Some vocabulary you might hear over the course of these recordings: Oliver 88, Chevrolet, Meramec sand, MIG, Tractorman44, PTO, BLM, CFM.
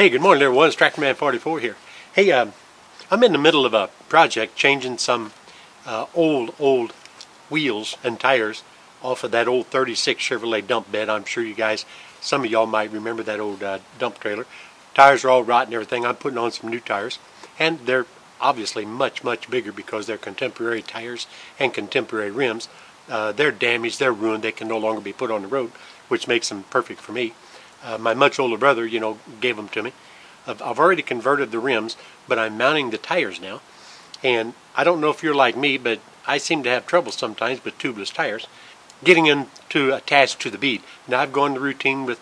Hey, good morning everyone, it's Tractorman44 here. Hey, I'm in the middle of a project changing some old wheels and tires off of that old 36 Chevrolet dump bed. I'm sure you guys, some of y'all might remember that old dump trailer. Tires are all rotten and everything. I'm putting on some new tires, and they're obviously much bigger because they're contemporary tires and contemporary rims. They're damaged, they're ruined, they can no longer be put on the road, which makes them perfect for me. My much older brother, you know, gave them to me. I've already converted the rims, but I'm mounting the tires now. And I don't know if you're like me, but I seem to have trouble sometimes with tubeless tires, getting them to attach to the bead. Now, I've gone the routine with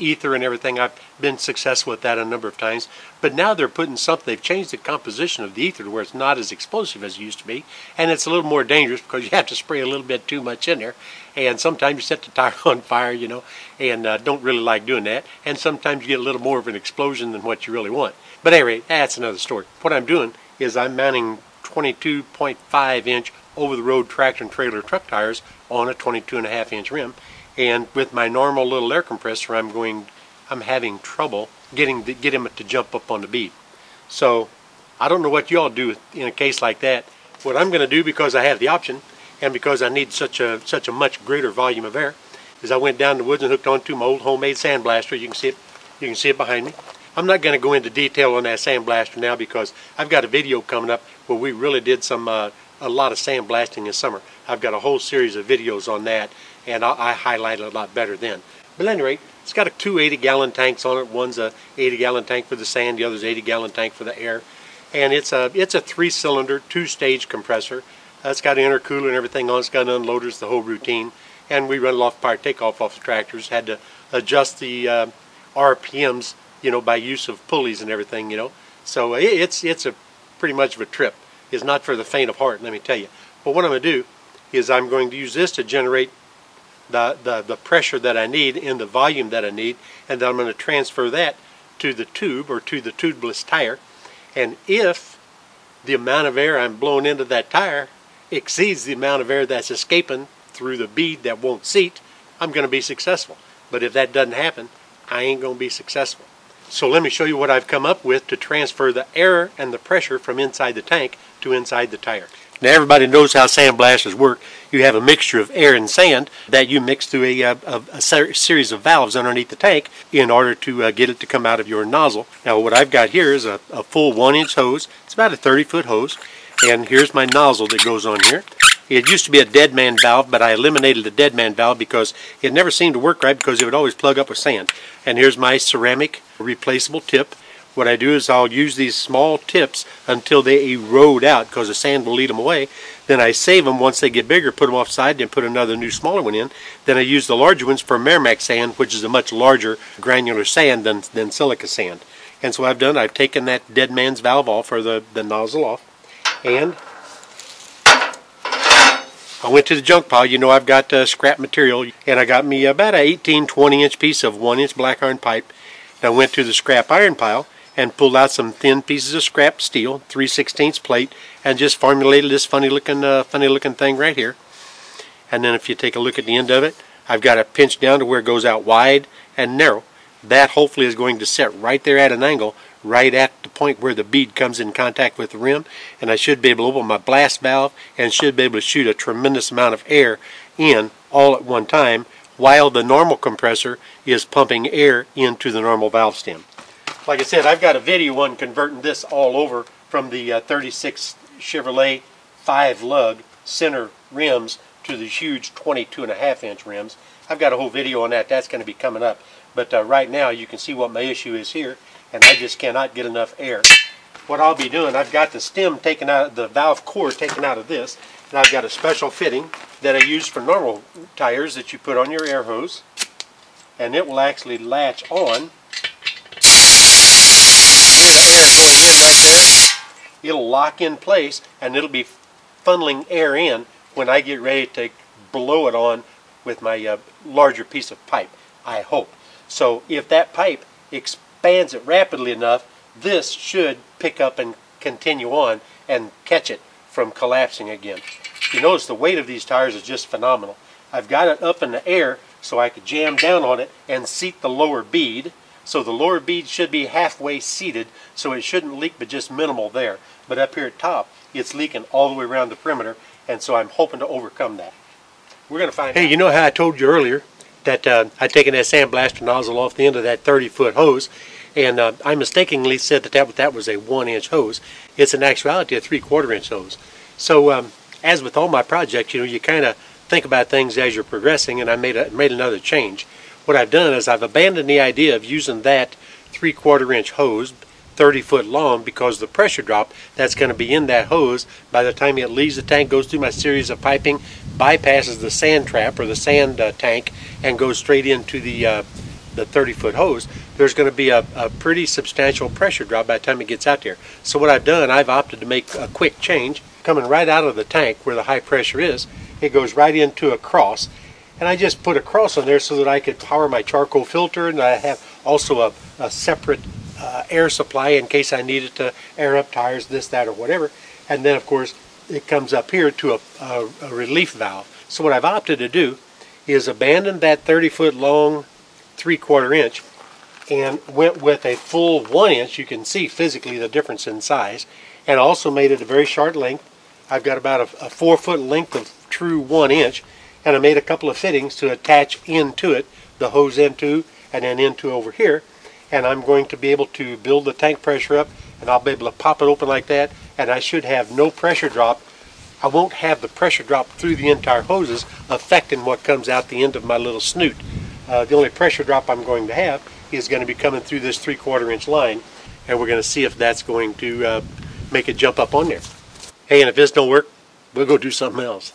ether and everything. I've been successful with that a number of times. But now they're putting something, they've changed the composition of the ether to where it's not as explosive as it used to be. And it's a little more dangerous because you have to spray a little bit too much in there. And sometimes you set the tire on fire, you know, and don't really like doing that. And sometimes you get a little more of an explosion than what you really want. But anyway, that's another story. What I'm doing is I'm mounting 22.5 inch over-the-road tractor and trailer truck tires on a 22.5 inch rim. And with my normal little air compressor, I'm having trouble getting it to jump up on the bead. So I don't know what y'all do in a case like that. What I'm going to do, because I have the option and because I need such a much greater volume of air, is I went down the woods and hooked onto my old homemade sandblaster. You can see it behind me. I'm not going to go into detail on that sandblaster now because I've got a video coming up where we really did some a lot of sandblasting this summer. I've got a whole series of videos on that, and I highlight it a lot better then. But at any rate, it's got two 80-gallon tanks on it. One's a 80-gallon tank for the sand, the other's 80-gallon tank for the air. And it's a three-cylinder, two-stage compressor. It's got an intercooler and everything on it. It's got unloaders, the whole routine. And we run loft power takeoff off the tractors. Had to adjust the RPMs, you know, by use of pulleys and everything, you know. So it's a pretty much of a trip. It's not for the faint of heart, let me tell you. But what I'm going to do is I'm going to use this to generate the pressure that I need and the volume that I need, and then I'm going to transfer that to the tube or to the tubeless tire. And if the amount of air I'm blowing into that tire exceeds the amount of air that's escaping through the bead that won't seat, I'm going to be successful. But if that doesn't happen, I ain't going to be successful. So let me show you what I've come up with to transfer the air and the pressure from inside the tank to inside the tire. Now, everybody knows how sandblasters work. You have a mixture of air and sand that you mix through a series of valves underneath the tank in order to get it to come out of your nozzle. Now, what I've got here is a full 1-inch hose. It's about a 30-foot hose. And here's my nozzle that goes on here. It used to be a dead man valve, but I eliminated the dead man valve because it never seemed to work right because it would always plug up with sand. And here's my ceramic replaceable tip. What I do is I'll use these small tips until they erode out because the sand will lead them away. Then I save them once they get bigger, put them offside, then put another new smaller one in. Then I use the larger ones for Meramec sand, which is a much larger granular sand than silica sand. And so I've taken that dead man's valve off, or the nozzle off, and I went to the junk pile. You know, I've got scrap material, and I got me about an 18-20 inch piece of 1-inch black iron pipe. And I went to the scrap iron pile and pulled out some thin pieces of scrap steel, 3/16 plate, and just formulated this funny looking thing right here. And then if you take a look at the end of it, I've got it pinched down to where it goes out wide and narrow. That hopefully is going to set right there at an angle, right at the point where the bead comes in contact with the rim, and I should be able to open my blast valve and should be able to shoot a tremendous amount of air in all at one time while the normal compressor is pumping air into the normal valve stem. Like I said, I've got a video on converting this all over from the 36 Chevrolet 5-lug center rims to the huge 22.5 inch rims. I've got a whole video on that. That's going to be coming up. But right now you can see what my issue is here, and I just cannot get enough air. What I'll be doing, I've got the stem taken out, the valve core taken out of this, and I've got a special fitting that I use for normal tires that you put on your air hose, and it will actually latch on. It'll lock in place, and it'll be funneling air in when I get ready to blow it on with my larger piece of pipe, I hope. So if that pipe expands it rapidly enough, this should pick up and continue on and catch it from collapsing again. You notice the weight of these tires is just phenomenal. I've got it up in the air so I could jam down on it and seat the lower bead. So the lower bead should be halfway seated, so it shouldn't leak, but just minimal there. But up here at top, it's leaking all the way around the perimeter, and so I'm hoping to overcome that. We're going to find out. Hey, you know how I told you earlier that I'd taken that sandblaster nozzle off the end of that 30-foot hose, and I mistakenly said that that was a 1-inch hose. It's in actuality a 3/4-inch hose. So as with all my projects, you know, you kind of think about things as you're progressing, and I made another change. What I've done is I've abandoned the idea of using that 3/4-inch hose, 30 foot long, because the pressure drop that's going to be in that hose by the time it leaves the tank, goes through my series of piping, bypasses the sand trap or the sand tank, and goes straight into the 30 foot hose, there's going to be a pretty substantial pressure drop by the time it gets out there. So what I've done, I've opted to make a quick change. Coming right out of the tank where the high pressure is, it goes right into a cross, and I just put a cross on there so that I could power my charcoal filter, and I have also a separate air supply in case I needed to air up tires, this, that, or whatever. And then of course it comes up here to a relief valve. So what I've opted to do is abandon that 30-foot long 3/4-inch and went with a full 1-inch. You can see physically the difference in size, and also made it a very short length. I've got about a 4-foot length of true 1-inch, and I made a couple of fittings to attach into it, the hose into and then into over here, and I'm going to be able to build the tank pressure up, and I'll be able to pop it open like that, and I should have no pressure drop. I won't have the pressure drop through the entire hoses affecting what comes out the end of my little snoot. The only pressure drop I'm going to have is going to be coming through this 3/4-inch line, and we're going to see if that's going to make it jump up on there. Hey, and if this don't work, we'll go do something else.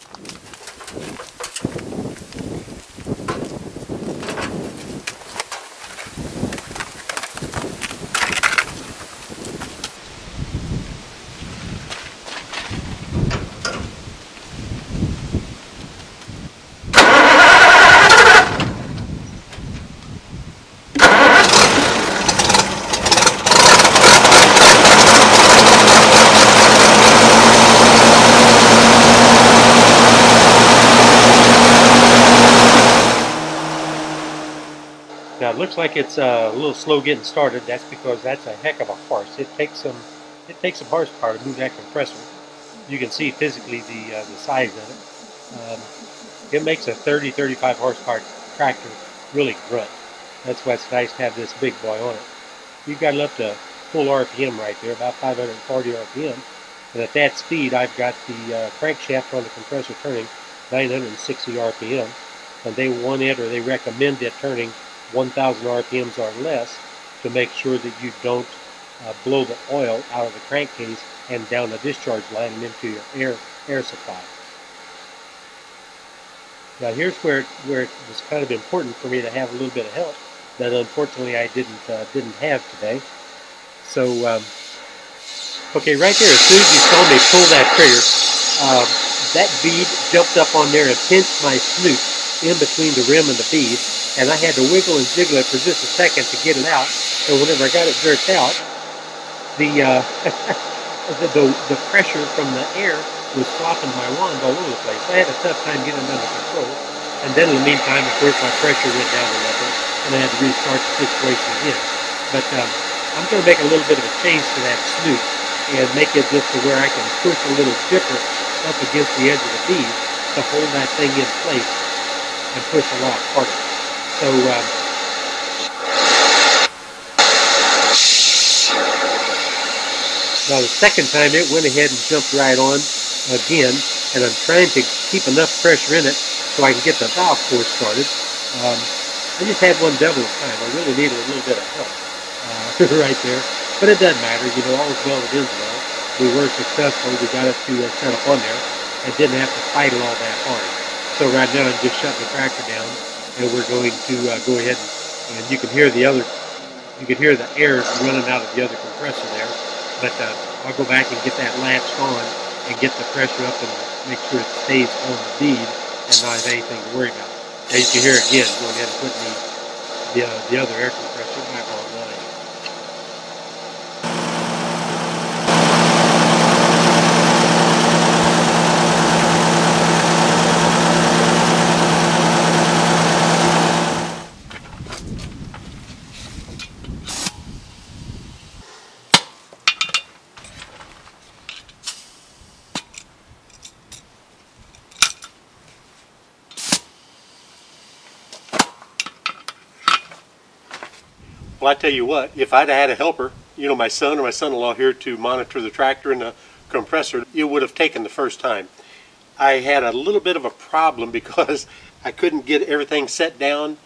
It looks like it's a little slow getting started. That's because that's a heck of a horse. It takes some horsepower to move that compressor. You can see physically the size of it. It makes a 30-35 horsepower tractor really grunt. That's why it's nice to have this big boy on it. You've got it up to full RPM right there, about 540 RPM, and at that speed I've got the crankshaft on the compressor turning 960 RPM, and they want it, or they recommend it, turning 1,000 RPMs or less to make sure that you don't blow the oil out of the crankcase and down the discharge line and into your air supply. Now here's where it was kind of important for me to have a little bit of help that unfortunately I didn't have today. So okay, right there, as soon as you saw me pull that trigger, that bead jumped up on there and pinched my snoot in between the rim and the bead, and I had to wiggle and jiggle it for just a second to get it out. And whenever I got it jerked out, the pressure from the air was flopping my wand all over the place. I had a tough time getting it under control. And then in the meantime, of course, my pressure went down a level, and I had to restart the situation again. But I'm going to make a little bit of a change to that snoot and make it just to where I can push a little different up against the edge of the bead to hold that thing in place and push a lot harder. So now the second time it went ahead and jumped right on again, and I'm trying to keep enough pressure in it so I can get the valve core started. I just had one devil of time. I really needed a little bit of help right there, but it doesn't matter. You know, all is well that ends well. We were successful. We got it to set up on there and didn't have to fight it all that hard. So right now I'm just shutting the tractor down, and we're going to go ahead and you can hear the air running out of the other compressor there, but I'll go back and get that latched on and get the pressure up and make sure it stays on the bead and not have anything to worry about. As you can hear again, go ahead and put the other air compressor back online. Well, I tell you what, if I'd had a helper, you know, my son or my son-in-law here to monitor the tractor and the compressor, it would have taken the first time. I had a little bit of a problem because I couldn't get everything set down,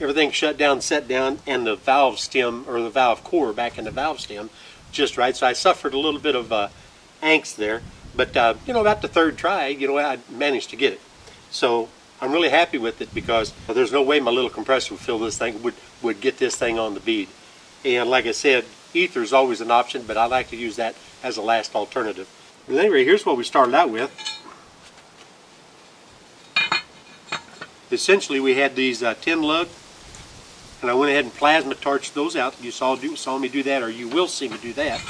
everything shut down, set down, and the valve stem or the valve core back in the valve stem just right. So I suffered a little bit of angst there. But, you know, about the third try, you know, I managed to get it. So I'm really happy with it because there's no way my little compressor would fill this thing, would get this thing on the bead. And like I said, ether is always an option, but I like to use that as a last alternative. But anyway, here's what we started out with. Essentially, we had these 10 lug, and I went ahead and plasma torched those out. You saw me do that, or you will see me do that.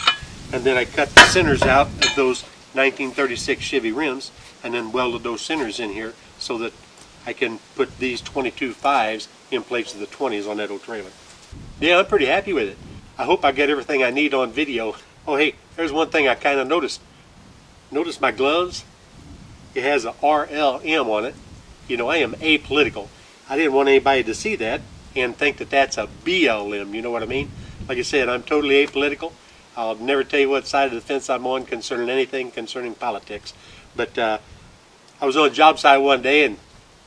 And then I cut the centers out of those 1936 Chevy rims, and then welded those centers in here so that I can put these 22.5s in place of the 20s on that old trailer. Yeah, I'm pretty happy with it. I hope I get everything I need on video. Oh hey, there's one thing I kind of noticed. Notice my gloves? It has a RLM on it. You know, I am apolitical. I didn't want anybody to see that and think that that's a BLM, you know what I mean? Like I said, I'm totally apolitical. I'll never tell you what side of the fence I'm on concerning anything concerning politics. But I was on a job site one day and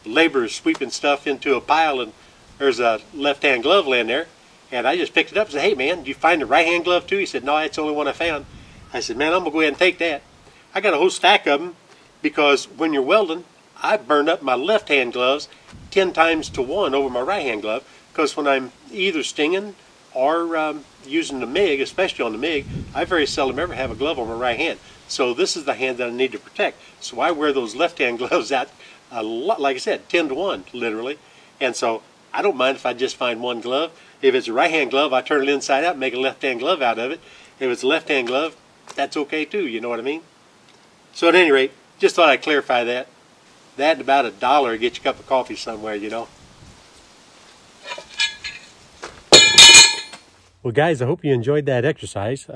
laborers sweeping stuff into a pile, and there's a left-hand glove laying there. And I just picked it up and said, "Hey man, did you find the right-hand glove too?" He said, "No, that's the only one I found." I said, "Man, I'm going to go ahead and take that." I got a whole stack of them because when you're welding, I burn up my left-hand gloves 10 times to 1 over my right-hand glove, because when I'm either stinging or using the MIG, especially on the MIG, I very seldom ever have a glove on my right hand. So this is the hand that I need to protect. So I wear those left-hand gloves out a lot, like I said, 10 to 1, literally. And so I don't mind if I just find one glove. If it's a right-hand glove, I turn it inside out and make a left-hand glove out of it. If it's a left-hand glove, that's okay too, you know what I mean? So at any rate, just thought I'd clarify that. That and about $1 get you a cup of coffee somewhere, you know. Well, guys, I hope you enjoyed that exercise.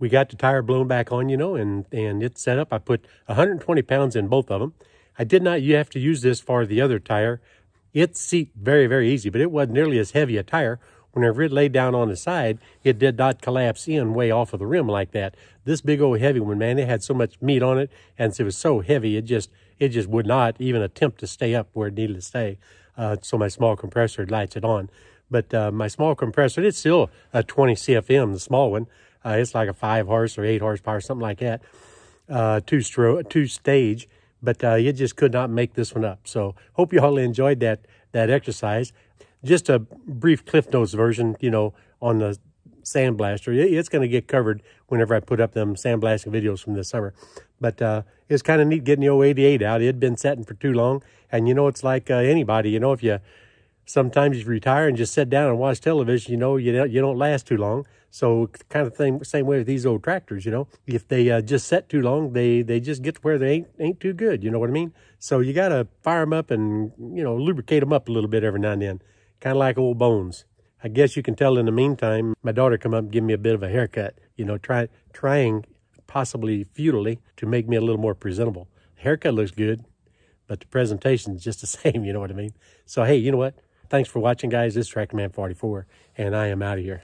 We got the tire blown back on, you know, and it's set up. I put 120 pounds in both of them. I did not have to use this for the other tire. It seeped very, very easy, but it wasn't nearly as heavy a tire. Whenever it laid down on the side, it did not collapse in way off of the rim like that. This big old heavy one, man, it had so much meat on it, and it was so heavy, it just would not even attempt to stay up where it needed to stay. So my small compressor lights it on. But my small compressor, it's still a 20 CFM, the small one. It's like a 5 horse or 8 horsepower, something like that, two stage. But you just could not make this one up. So hope you all enjoyed that exercise. Just a brief Cliff Notes version, you know, on the sandblaster. It's going to get covered whenever I put up them sandblasting videos from this summer. But it's kind of neat getting the old 88 out. It had been setting for too long. And, you know, it's like anybody, you know, sometimes you retire and just sit down and watch television, you know, you don't last too long. So kind of thing, same way with these old tractors, you know. If they just set too long, they just get to where they ain't too good, you know what I mean? So you got to fire them up and, you know, lubricate them up a little bit every now and then. Kind of like old bones. I guess you can tell in the meantime, my daughter come up and give me a bit of a haircut, you know, trying possibly futilely to make me a little more presentable. The haircut looks good, but the presentation is just the same, you know what I mean? So, hey, you know what? Thanks for watching, guys. This is Tractorman44, and I am out of here.